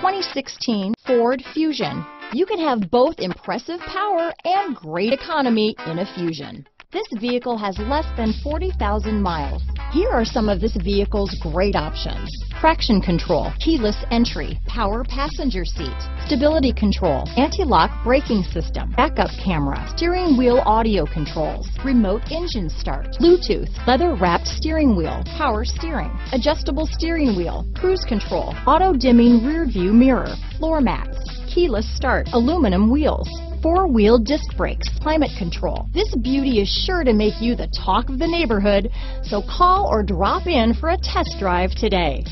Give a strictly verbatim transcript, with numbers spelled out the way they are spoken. twenty sixteen Ford Fusion. You can have both impressive power and great economy in a Fusion. This vehicle has less than forty thousand miles. Here are some of this vehicle's great options: traction control, keyless entry, power passenger seat, stability control, anti-lock braking system, backup camera, steering wheel audio controls, remote engine start, Bluetooth, leather-wrapped steering wheel, power steering, adjustable steering wheel, cruise control, auto-dimming rear-view mirror, floor mats, keyless start, aluminum wheels, four-wheel disc brakes, climate control. This beauty is sure to make you the talk of the neighborhood, so call or drop in for a test drive today.